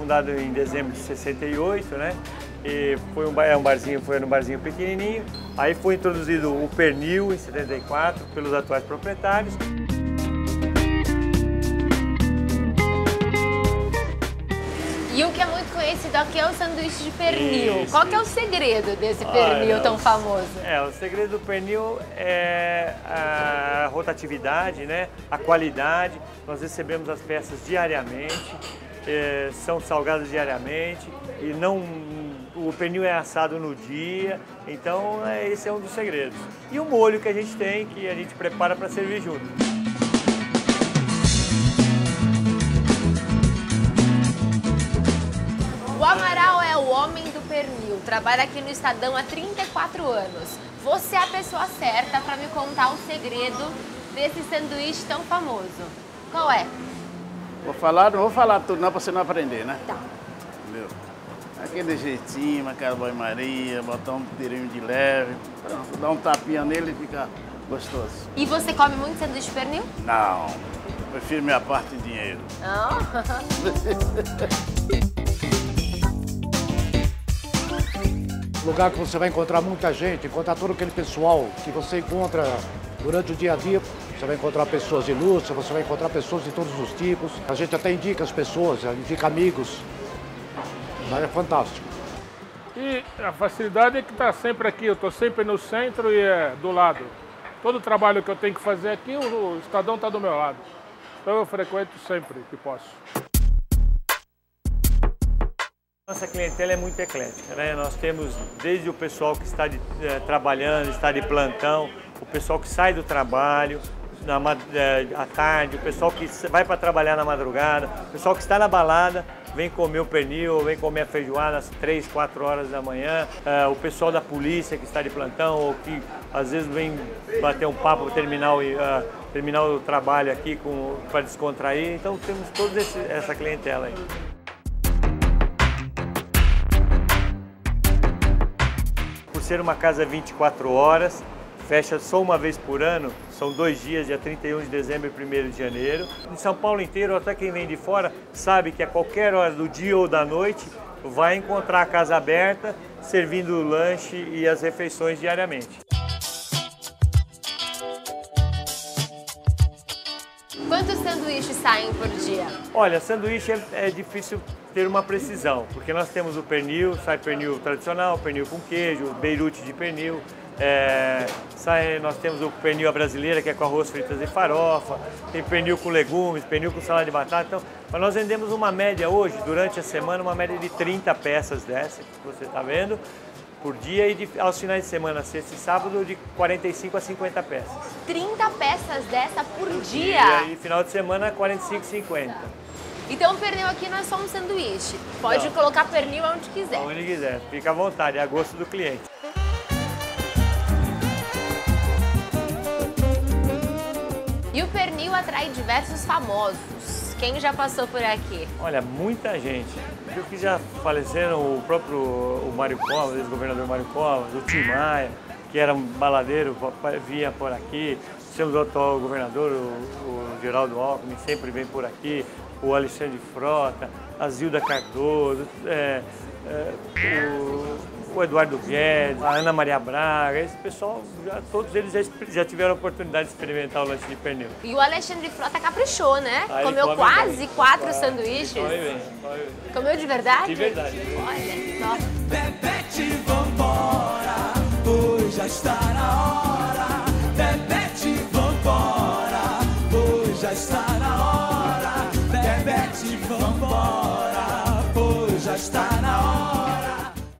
fundado em dezembro de 68, né? E foi um barzinho pequenininho. Aí foi introduzido o pernil em 74 pelos atuais proprietários. E o que é muito conhecido aqui é o sanduíche de pernil. Isso. Qual que é o segredo desse pernil tão famoso? O segredo do pernil é a rotatividade, né? A qualidade. Nós recebemos as peças diariamente, são salgadas diariamente e não... O pernil é assado no dia, então esse é um dos segredos. E o molho que a gente tem, que a gente prepara para servir junto. O Amaral é o homem do pernil, trabalha aqui no Estadão há 34 anos. Você é a pessoa certa para me contar o segredo desse sanduíche tão famoso. Qual é? Não vou falar tudo não, para você não aprender, né? Tá. Entendeu? Aquele jeitinho, uma carboia maria, botar um tirinho de leve, pronto, dá um tapinha nele e fica gostoso. E você come muito sanduíche de pernil? Não, prefiro minha parte em dinheiro. Lugar que você vai encontrar muita gente, encontrar todo aquele pessoal que você encontra durante o dia a dia. Você vai encontrar pessoas ilustres, você vai encontrar pessoas de todos os tipos. A gente até indica as pessoas, indica amigos. É fantástico. E a facilidade é que está sempre aqui, eu estou sempre no centro e do lado. Todo o trabalho que eu tenho que fazer aqui, o Estadão está do meu lado. Então eu frequento sempre que posso. Nossa clientela é muito eclética, né? Nós temos desde o pessoal que está trabalhando, está de plantão, o pessoal que sai do trabalho à tarde, o pessoal que vai para trabalhar na madrugada, o pessoal que está na balada, vem comer o pernil, vem comer a feijoada às 3, 4 horas da manhã. O pessoal da polícia que está de plantão ou que às vezes vem bater um papo, terminar o trabalho aqui para descontrair. Então temos toda essa clientela aí. Por ser uma casa 24 horas, fecha só uma vez por ano, são 2 dias, dia 31 de dezembro e 1º de janeiro. Em São Paulo inteiro, até quem vem de fora, sabe que a qualquer hora do dia ou da noite vai encontrar a casa aberta, servindo o lanche e as refeições diariamente. Quantos sanduíches saem por dia? Olha, sanduíche é difícil ter uma precisão, porque nós temos o pernil, sai pernil tradicional, pernil com queijo, beirute de pernil. Nós temos o pernil à brasileira, que é com arroz, fritas e farofa, tem pernil com legumes, pernil com salada de batata. Então, mas nós vendemos uma média hoje, durante a semana, uma média de 30 peças dessa que você está vendo, por dia, e aos finais de semana, sexta e sábado, de 45 a 50 peças. 30 peças dessa por dia? E final de semana, 45, 50. Então o pernil aqui não é só um sanduíche, pode colocar pernil onde quiser. Onde quiser, fica à vontade, é a gosto do cliente. E o pernil atrai diversos famosos. Quem já passou por aqui? Olha, muita gente. Viu que já faleceram o próprio Mário Covas, ex-governador Mário Covas, o Tim Maia, que era um baladeiro, vinha por aqui. Temos o atual governador, o Geraldo Alckmin, sempre vem por aqui. O Alexandre Frota, a Zilda Cardoso, o Eduardo Guedes, a Ana Maria Braga, esse pessoal, todos eles já tiveram a oportunidade de experimentar o lanche de pernil. E o Alexandre Frota caprichou, né? Comeu quase 4 sanduíches. Comeu de verdade? De verdade. Olha só. Bebete, vambora, pois já está na hora. Bebete, vambora, pois já está na hora. Bebete, vambora.